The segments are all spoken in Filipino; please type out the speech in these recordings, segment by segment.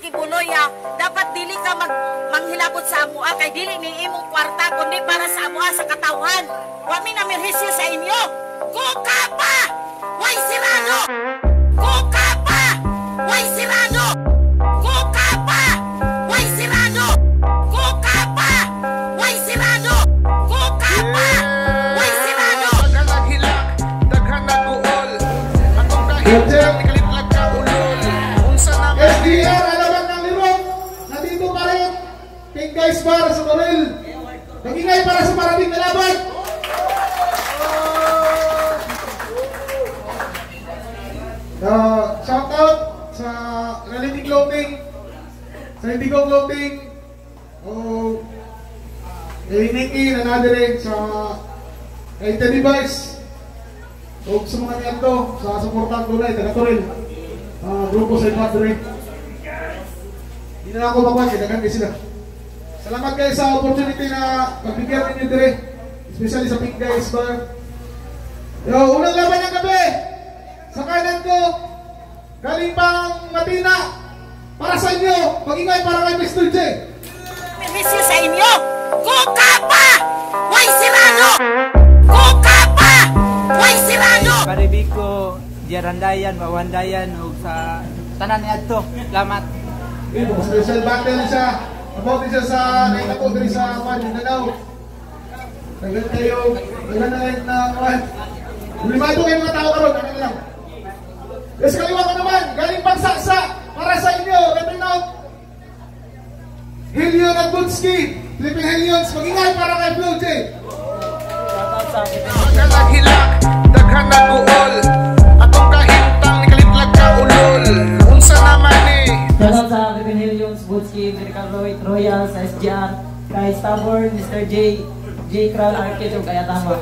kay Kibuloya, dapat dili ka manghilabot sa amua kay dili ni imong kwarta kundi para sa amua sa katawhan. Wami na merhisyo sa inyo. Gokapawaysirado! Gokapawaysirado! Gokapawaysirado! Gokapawaysirado! Gokapawaysirado! Daghan ang hilak, daghan ang uol, atong dahil dyan, nikalit lang ka ulol. SGR, alaman ng lirok, nandito ka rin, Pengggays para sa baril, nagingay para sa maraming nalaban. Shout out sa Realitee Clothing, sa Indiegow Clothing, kay Nikki na nadirin sa Realitee Device, o sa mga niyan to, sa supportan ko na, ito rin, grupo sa Infantry. Hindi na ako mapakit, nagkakay sila. Salamat guys sa opportunity na pagbigyan ninyo dire, especially sa Pengggays Bar. Yo, unang laban ng gabi! Sa kanan ko, galing pang Matina, para sa inyo, mag-ingay para kay Mr. J. Miss you sa inyo, Gokapawaysirado! Gokapawaysirado! Paribiko, Diarandayan, Mawandayan, o sa tanan ni Adto, lamat. Special battle siya, about siya sa naitakodri sa Maninanaw. Tagal kayo, tagal na limado kayo mga tao karoon, ano lang. Yes, kaliwa ko naman, galing pagsaksa para sa inyo, return out Helion at Butski, Flipping Helions, mag-ingay para kay Blue Jay. Daghan ang hilak, daghan ang uol, atong kahintang nikalit-lag ka ulol. Unsa naman eh. Salamat sa Flipping Helions, Butski, Miracle Royals, SGR, kay Stafford, Mr. J, J. Kral, Arcade, o kaya tama.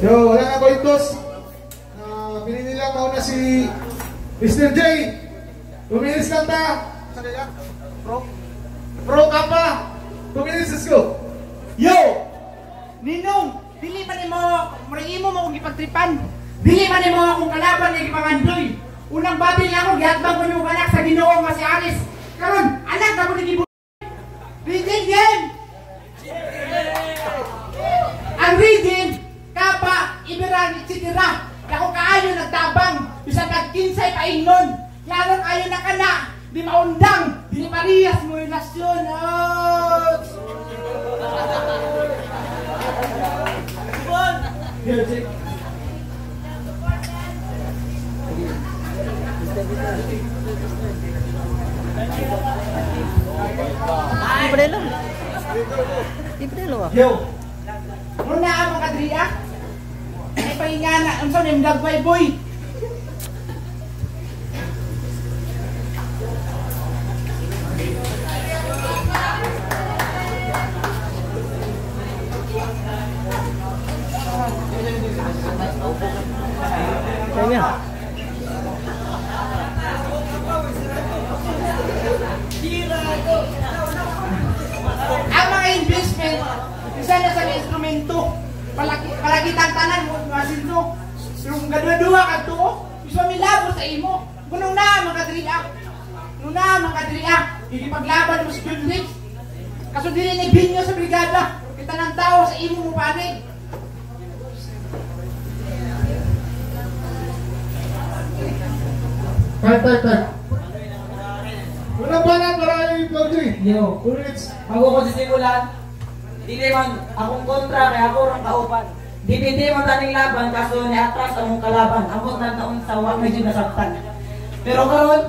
Yo, wala nga ko itos. Pinili lang mauna si Mr. J. Tumilis lang ta. Pro kapa. Tumilis, let's go. Yo! Ninong, dili pa ni mo, maringi mo akong ipagtripan. Dili pa ni mo akong kalaban na ipangandoy. Unang babil na ako, gihatbang ko nung anak sa Ginoo nga si Aris. Karon, anak na ko nagibunin. Reading game! Ang reading, kapa, ibirang, itsidira. Ako kaayo nagtabang, bisag kag-15 pa ingnon. Yaron ayo na kana, di maundang, di pariyas mo yung nasyon. Libre lo ah. Yo. Muna ang mga kadriya. Pahinga na, ang son, yung dagway boy. Ang mga investment, isa na sa instrumento. Palagitan tanan mo, masin to. Yung gadwa-dua ka to, iso milabo sa imo. Nung na, mga kadriak. Nung na, mga kadriak. Ikipaglaban mo si Bindrix. Kaso dili ni Binyo sa brigada. Kita ng tao sa imo mo panig. Tay. Wala ba na maraming pagdri? Yo. Bago ko sisimulan, dili man akong kontra kay ako rang kaupan. Dipindi man taning laban kaso ni atras ang kalaban. Amot na taon sa wa medyo nasaktan. Pero karon,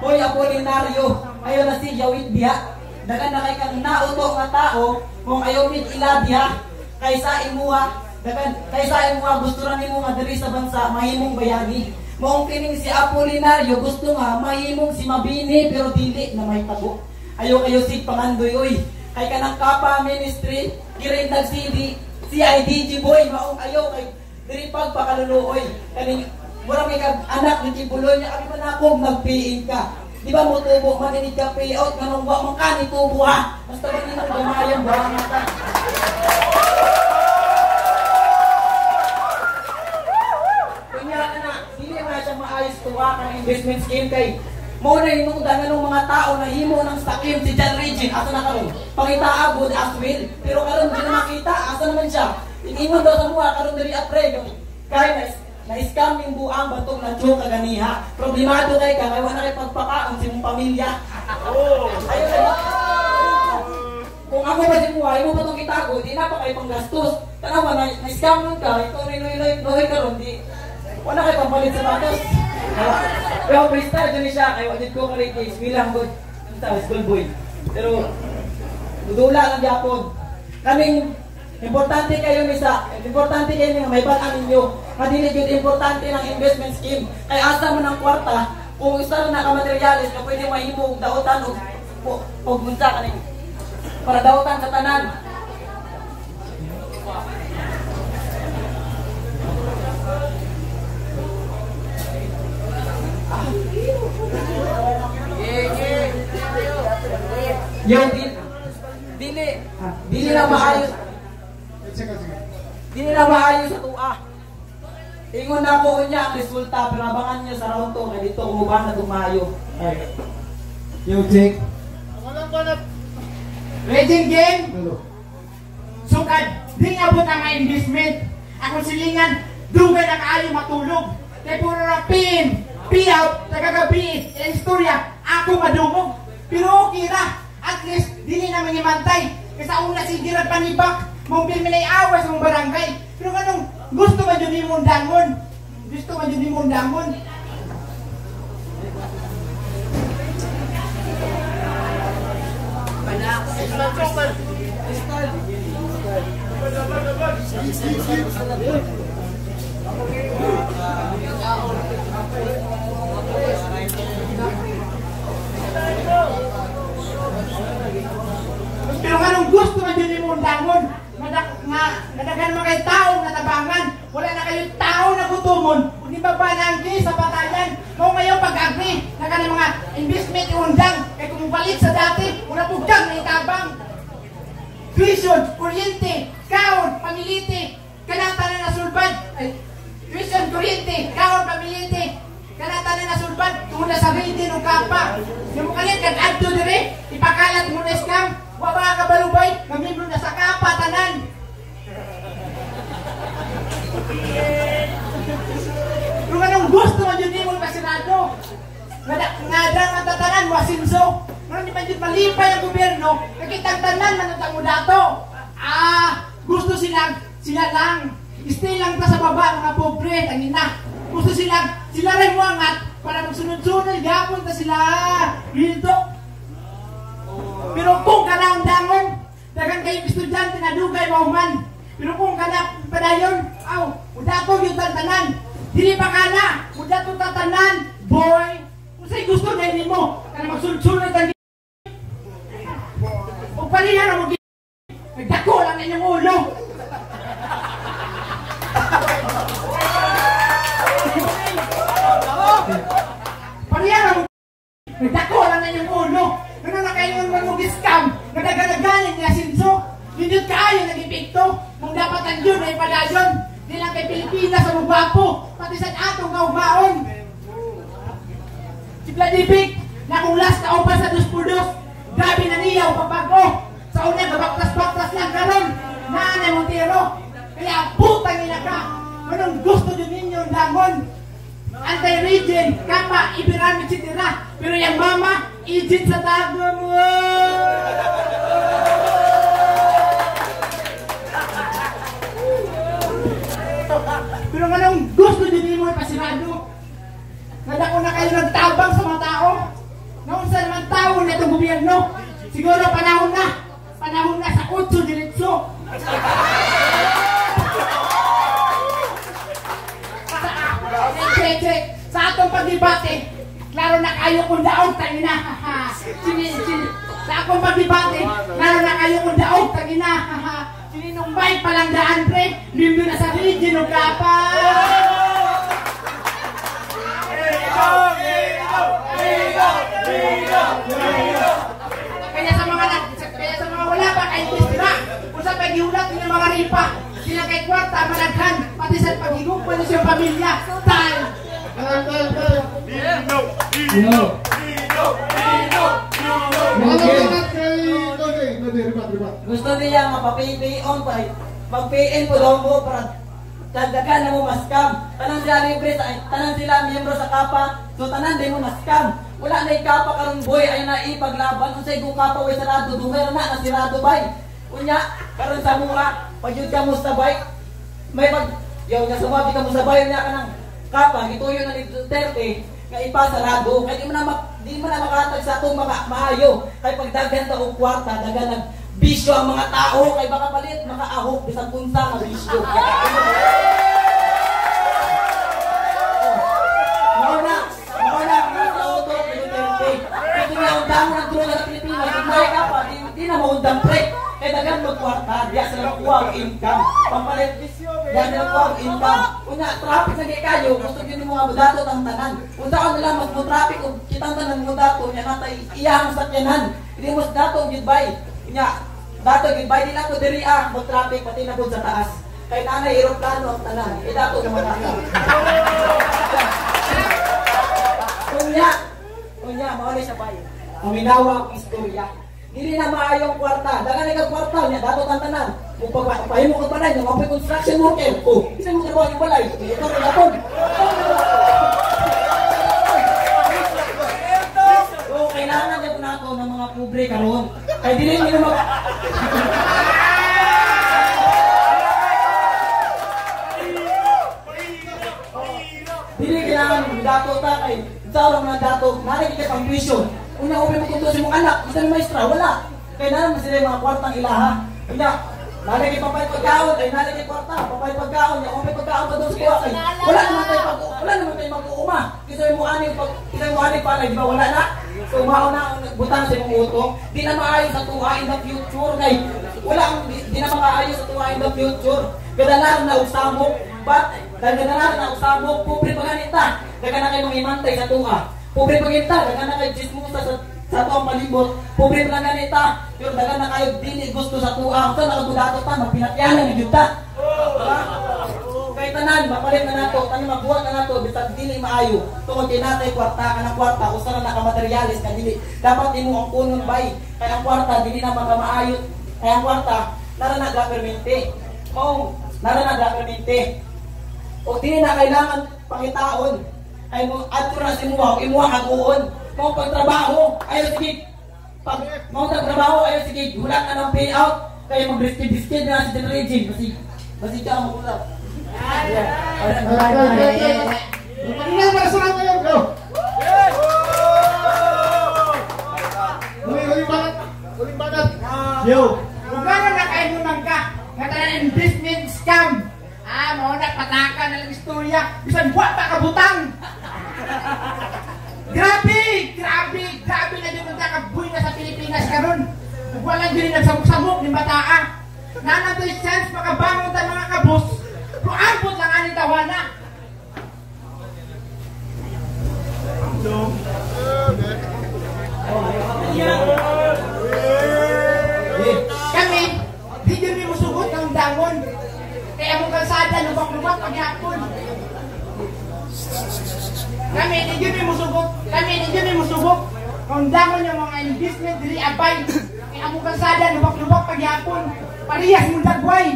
hoy Apolinario, ayo na si Yawit diha. Dagan na kay kang nauto nga tao kung ayo mit ilabya kaysa imuha. Dagan kaysa imuha gusto ra nimo nga diri sa bansa mahimong bayagi. Moong kining si Apolinario gusto nga mahimong si Mabini pero dili na may tabo. Ayo kayo sig pangandoy oy. Kay kanang Kapa Ministry, gireid nag-CD, CIDG boy, maong ayaw kay diripag pakaluluoy. Kaling, murang may anak ni Kibuloy niya, kami manakog, nag-paying ka. Di ba mo tubo, maninig ka payout, ganun ba, mangka ni tubo ha. Basta ba nito gamayan, barang mata. Kunya, anak, hindi na siya ayos tuwa ka ng investment scheme kay muna hinungdangan ng mga tao na himo ng scheme si John Regine. Ato na karon? Pangita good as well. Pero karon di na makita. Asa naman siya? Inimo daw sa buha karon diri apre. Kaya na-scam yung buang batong na joke kaganiha. Problemado kay ka. Kaya wala na kayo pagpakaon si mong pamilya. Ayun na ba? Kung ako ba di buhay mo batong itago, di na pa kayo panggastos. Tanawa, na-scam nun ka. Ito noy karon di. Wala kayo pangpalit sa batos. Pero pre-star dyan siya, kaya wadid ko karit is bilang good. School boy. Pero, dudula ng Japon. Kaming, importante kayo misa. Importante kayo may balang ninyo. Madilig yun, importante ng investment scheme. Kaya asa mo ng kwarta, kung isa na nakamaterialis na pwede mahimong daotan o bunta kanin. Para daotan sa tanan. Yung dili na maayos. Dili na maayos sa tua. Ingon na ko niya ang resulta, pero abangan niyo sa round 2 kay dito umuban na tumayo. Yung take. Walang banat. Raging game. Sukad, di abot ang investment. Ako silingan, dugay na kaayo matulog. Kay puro ra pin, pee out, tagagabi, istorya, ako madumog. Pero okay na. At least, dili naman imantay. Kasi una si Gerard Panibak, mong pilminay awas mong barangay. Pero anong gusto ba dyan yung mundangon? Gusto ba dyan yung mundangon? Pero anong gusto na dyan yung mundangon? Madagan mga taong natabangan. Wala na kayong tao na gutumon. Hindi ba bananggi sa patayan? Kung ngayon pag-agni, naka ng mga investment yung undang. Kaya kung balik sa dati, wala pugdang na itabang. Vision, kuryente, kaon, pamiliti, kanata na nasulban. Vision, kuryente, kaon, pamiliti, kanata na nasulban. Tungo na sa rating ng kapa. Yung kalit, nag-addo dire, ipakalat mo na scam. Wabaka ka balubay, mamimlo na sa kapa, tanan. Kung anong gusto mo yun din mong pasirado, ngadang ang tatanan, wasinso. Kung di man yun malipay ang gobyerno, nakitang tanan, manatang mo dato. Gusto sila lang, stay lang ta sa baba, mga pobre, tangina. Gusto sila rin mo angat, para magsunod-sunod, gapon ta sila. Rilto. Pero kung ka na ang dangon, dagan kayong estudyante na dugay mauman. Pero kung ka na padayon, muda ko yung tatanan. Hindi pa ka na, muda ko tatanan, boy. Kung sa'y gusto na hindi mo, ka na magsulsunod ang gilip. Huwag pa rin na mag-gilip. Nagdako lang inyong ulo. Parihan na mag-gilip. Nagdako lang inyong ulo. Ngayon man mong iskam, nagagalagaling niya sinso, hindi kaayo nag-ipikto, mong dapat ang yun ay palayon, nilang kay Pilipinas ang ubapo, pati sa atong kaubaon. Si Vladivik, nakulas na upas sa dos-pudos, grabe na niya upapago, sa una gabaktas-baktas lang karon, naanay mong tiro, kaya putang ina ka, anong gusto nyo ninyo ang dangon? Anti-region, kapa, ibiramid si tira, pero yung mama, ijit sa tago mo! Pero anong gusto din mo pasirado? Nadako na kayo nagtabang sa mga tao? Naunsa naman tao na itong gobyerno? Siguro panahon na! Panahon na sa utso diretso! Sa atong pag-ibate, klaro na kayo kung daog, tangina. Sa akong pag-ibate, klaro na kayo kung daog, tangina. Sininungbay palang daan, pre. Limbo na sa region o kapa. Kaya sa mga wala pa, kayo tira. Kung sa pag-iulat, yung mga ripa. Sila kay kwarta, malaghan. Pati sa pag-igong, pwede siyang pamilya. Time! Gusto niya mapapay-payon pa. Pag-payin po daw po para dagdagan na mo maskam. Tanan sila libre, tanan sila miyembro sa kapa. So tanan din mo maskam. Wala na ikapa karong boy ay naipaglaban. Unsay GOKAPAWAYSIRADO, dumer na nasirado bay. Unya, karon sa mura, pagyud ka mo sa bay. May pag yaw nga sumabi ka mo sa bay niya kanang kapa, gituyo na ni Duterte nga ipasarado. Kay di mo na makatag sa atong maayo. Kay pagdaghan ta og kwarta, daghan nag bisyo ang mga tao, kay baka palit makaahok bisag punta nga bisyo. Mauna, mauto, Duterte. Kaya kung naundang mo ng droga ng Pilipinas, kung may kapa, di na maundang pre. Kaya dagan mo kwarta, diya sila kuha ang income. Pampalit, diya sila kuha ang income. Una, traffic na kayo, gusto nyo ng mga mudatot ang tanan. Punta ka nila magmutraffic, kung kitang tanang mudatot, yan natay iyahang sakyanan. Hindi mo sa dato, goodbye. Nya, dato goodbye din ako diri ang mo traffic pati na sa taas. Kay nanay eroplano ang tanan. E dato naman ako. Kunya, mauli sa bayan. Uminawa ang istorya. Dili na maayong kwarta. Dagan ang kwarta niya dato ang tanan. Mo pagpahimo ko tanan, mo pay construction worker ko. Isa mo trabaho ni balay. Ito ra dato. Oh, kailangan gyud nato ng mga pobre karon. Ay dili nila dili kailangan dato ta kay dalong na dato narin kita pang bisyo. Una ubi mo kutusin mong anak, isang maestra, wala. Kaya nalang sila yung mga kwartang ilaha. Kaya nalang yung papay pagkaon, kaya nalang yung kwarta, papay pagkaon, yung ubi pagkaon pa doon sa kuha kayo. Wala naman tayo mag-uuma. Isa yung muanig palay, di ba wala na? So mauna ang butang sa mong utong. Di na maayos sa tuwa in the future. Di na maayos sa tuwa in the future. Kadalaran na usamok. But, kadalaran na usamok. Pobre pa ganita. Daga na kayo mangimantay sa tuwa. Pobre pa ganita. Daga na kayo jismusa sa tuwang malibot. Pobre pa ganita. Pero daga na kayo dili gusto sa tuwa. So nakagudato ta. Magpinakyanan ng yuta. Tanan, mapalit na nato, tanan magbuhat na nato, bitag dili maayo. Tungod kay natay kwarta, kanang kwarta, usa na nakamaterialis na dili. Dapat imo ang punon bay, kanang kwarta, dili na makamaayo. Kanang kwarta, nara na governmente. Oo, nara na governmente. O dili na kailangan pakitaon. Ay mo, adto na sinuha, imuha kaguon. Kung pagtrabaho, ayaw sige. Pag mo trabaho, ayaw sige, hulat na ng payout. Kaya mag-riskid-riskid na si Generation. Basi ka ang magulat. Grabe na din mga kabuy na sa Pilipinas karon. Walang din nagsabog-sabog ni bataa. Nanatoy chance makabangon ta mga kabus. Ambot lang aning tawana. Kami, di din mo sugot ng dangon. Kaya mo kalsada, lubak-lubak paghapon. Kami, di din mo sugot. Kami, di din mo sugot. Ang dangon yung mga investment, dili abay. Kaya mo kalsada, lubak-lubak paghapon. Parehas mong dagway.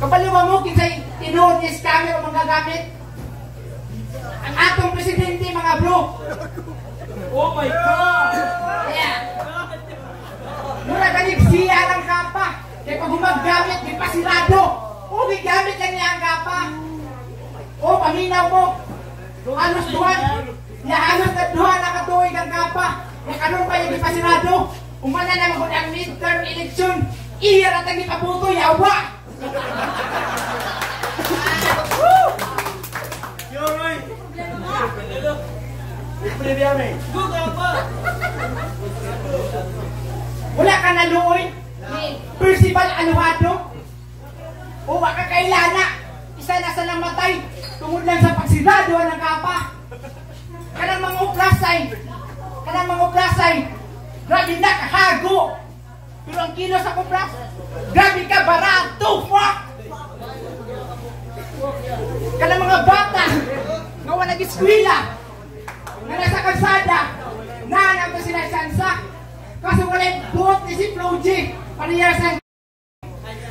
Kapaliwa mo, kinsay tinuod ni scammer o mga gamit? Ang atong presidente, mga bro. Oh my God! Kaya, mura ganit siya ng kapa. Kaya pag humagamit, di pa sirado. O, may gamit lang niya ang kapa. O, paminaw mo. Halos duhan. Ya, halos na duhan ang katuig ang kapa. Kaya kanon pa yung di pa sirado. Umana na magod ang midterm election. Ihirat ang ipaputo, yawa! Wala ka na luoy? Percival Aluado? O baka kailana? Isa na sa namatay tungod lang sa pagsirado ng kapa. Kanang mga uplasay grabe na kahago. Pero ang kilo sa kuplas, grabe ka, barato, fuck! Kanang mga nag-eskwila, na nasa kalsada, na nang to sinagsansak. Kasi wala yung buhok ni si Flo G. Panayasan.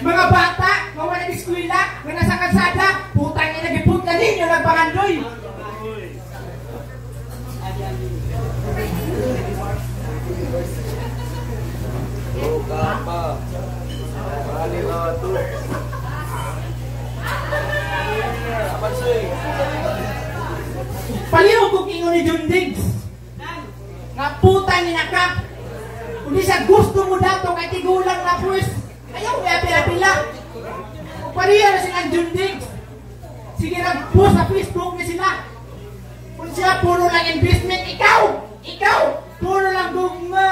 Mga bata, mawala ng eskwila, na nasa kalsada, putang yung nag-ipunta ninyo ng pangandoy. Oh, kapa. Bali na ito. Palihugok ingon ni John Diggs. Nga putang inakap. Kundi sa gusto mo dato kay tigulang na puwis. Ayaw may apila-pila. Pariya na silang John Diggs. Sige nag-post sa Facebook na sila. Kung siya puro lang investment, ikaw! Ikaw! Puro lang gugma!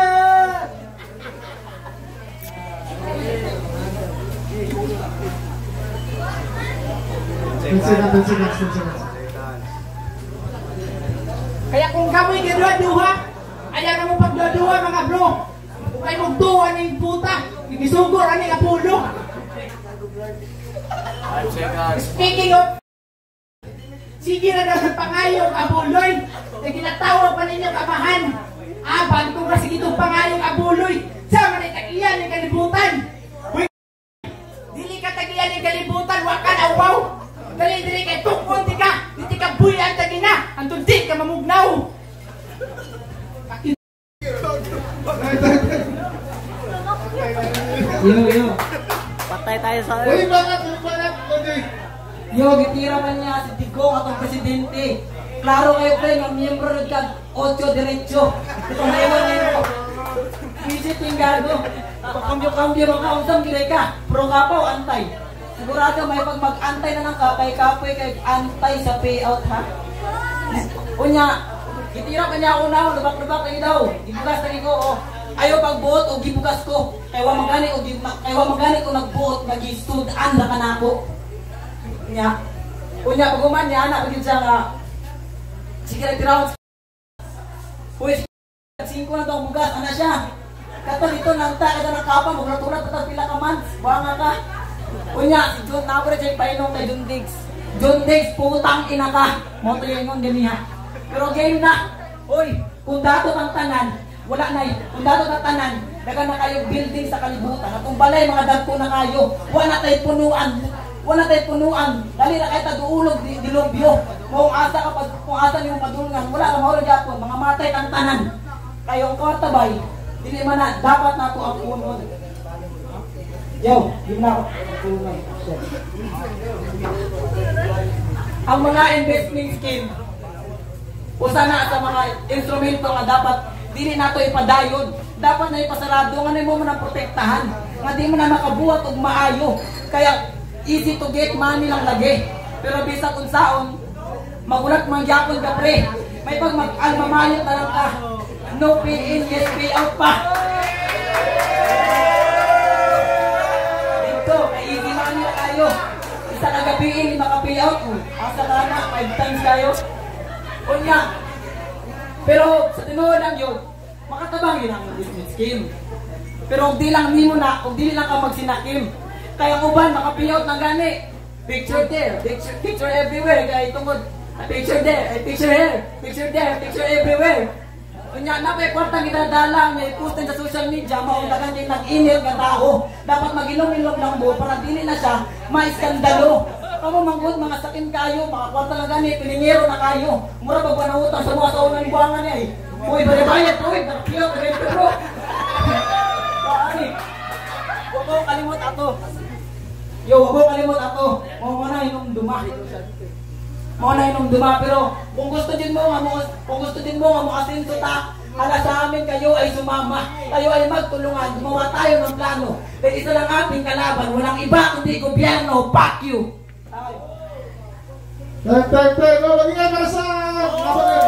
Kaya kung kamo'y gano'n-duha, ayaw na mong pagdoduha mga bro. Kung kayo mong tuwa ng puta, inisugor ang mga pulo. Speaking of, sige na daw sa pangayong abuloy na ginatawag pa ninyong amahan. Abang kung kasi itong pangayong abuloy, sama na itagiyan ng kalibutan. Dili ka tagiyan ng kalibutan, waka na wow. Dali-dali kay tukon, tika! Hindi ka buyan, tagi na! Antun di ka mamugnaw! Yo! Patay tayo sa ulo! Uy, bangat! Uy, bangat! Yo, gitira man niya si Digong atong presidente. Klaro kayo, friend, ang miyembro nagkag 8 derecho. Ito na iwan ngayon po. Easy pinggago. Pagkambyo-kambyo mga kausam, gilay ka. Pro ka pa o antay? Sigurado may pag mag-antay na ng kapay-kapoy kay antay sa payout ha? Unya, itira pa niya ako na, lubak-lubak kayo daw. Gibugas na ko, oh. Ayaw pagbuot o gibugas ko. Kaywa magani o nagbuot, mag-i-studaan na ka na ako. Unya, pag uman niya, napagin siya nga. Sige, nagtiraon siya. Uy, 5 na daw bugas, ano siya? Katalito, nanta, kada nakapa, magratulad, katal pila ka months, buwanga ka. Unya, si John na ako rin siya painong kay John Diggs. John Diggs, putang ina ka. Moto yun yung ganyan. Pero game na. Uy, kung dato ng tanan, wala na yun. Kung dato ng tanan, daga na kayo building sa kalibutan. At kung balay, mga dagko na kayo, wala tayo punuan. Wala tayo punuan. Dali na kayo taduulog, dilumbyo. Kung asa ka, kung asa niyo padulungan, wala ka mauro dyan po. Mga matay ng tanan. Kayong kotabay, hindi man na, dapat na ito ang punod. Yo, yun na ako. Ang mga investment scheme, usa na sa mga instrumento nga dapat dili nato ipadayon. Dapat na ipasarado nga nimo man ang protektahan, nga di mo na makabuhat og maayo. Kaya easy to get money lang lagi. Pero bisag unsaon, magulat man gyapon ka pre. May pag mag-almamayot na lang ka. No pay in, yes pay out pa. Sa kagabiin, makapayout mo. Asa ka na, 5 times kayo. O niya. Pero sa tinuod lang yun, makatabang yun ang investment scheme. Pero kung di lang nimo na, kung di lang ka magsinakim, kaya uban, makapayout ng gani. Picture there, picture everywhere. Kaya itungod, picture there, picture here, picture there, picture everywhere. O niya, napay-kwartang itadala, may postin sa social media, maundagan din nag-email ng tao. Dapat mag-ilom-ilom lang mo para dili na siya maiskandalo. Kamamangod, mga sakin kayo, mga kwarta lang gani, piningero na kayo. Mura pag panahutang sa mga saon ng buwangan niya eh. Uy, baribayat, uy, nakakiyot, rento bro. Bakani, huwag ko kalimot ato. Yo, huwag ko kalimot ato. Mauna inong duma. Mauna inong duma, pero kung gusto din mo, makasinto ta, ala sa amin kayo ay sumama, tayo ay magtulungan, gumawa tayo ng plano. Dahil isa lang ating kalaban, walang iba kundi gobyerno, fuck you! Tayo! Tayo! Tayo! Tayo! Tayo! Tayo!